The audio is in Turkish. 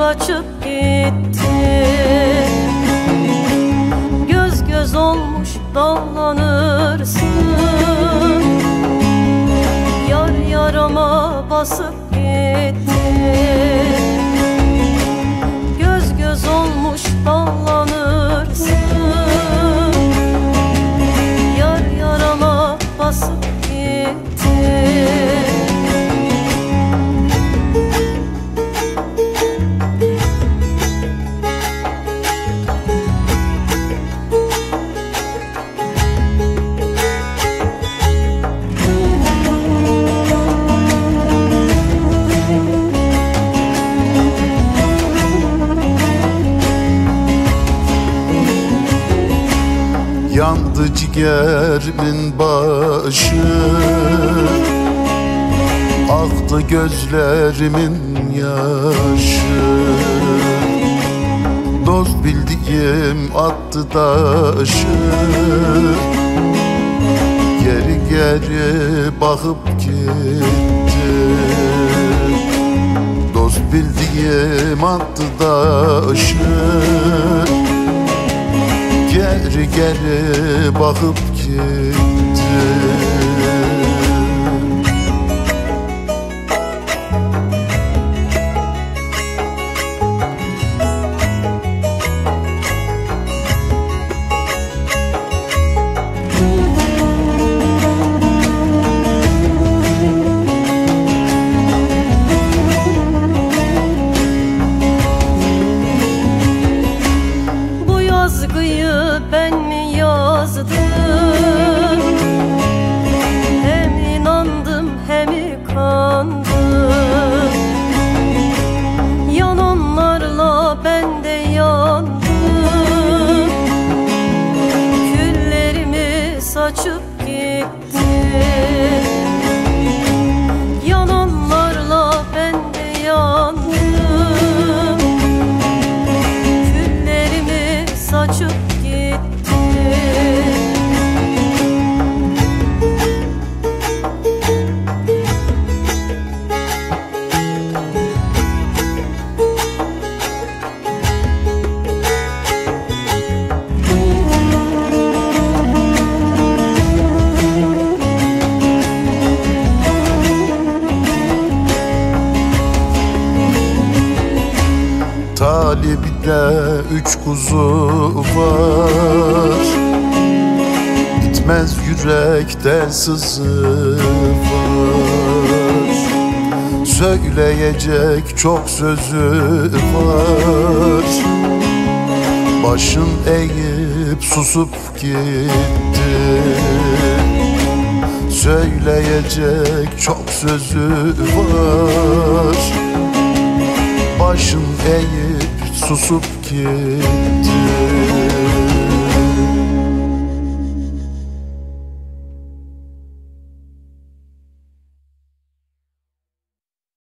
kaçıp gitti. Göz göz olmuş dallanırsın, yar yarama basıp gitti. Göz göz olmuş dallanırsın, yar yarama basıp gitti. Yandı ciğerimin başı, aktı gözlerimin yaşı. Dost bildiğim attı taşı, geri geri bakıp gitti. Dost bildiğim attı taşı, geri geri bakıp gitti. Hem inandım hem kandım, yananlarla ben de yandım. Küllerimi saçıp gitti, yananlarla ben de yandım. Küllerimi saçıp Talib'de 3 kuzu var, bitmez yürekte sızı var. Söyleyecek çok sözü var, başın eğip susup gitti. Söyleyecek çok sözü var, başın eğip susup gitti.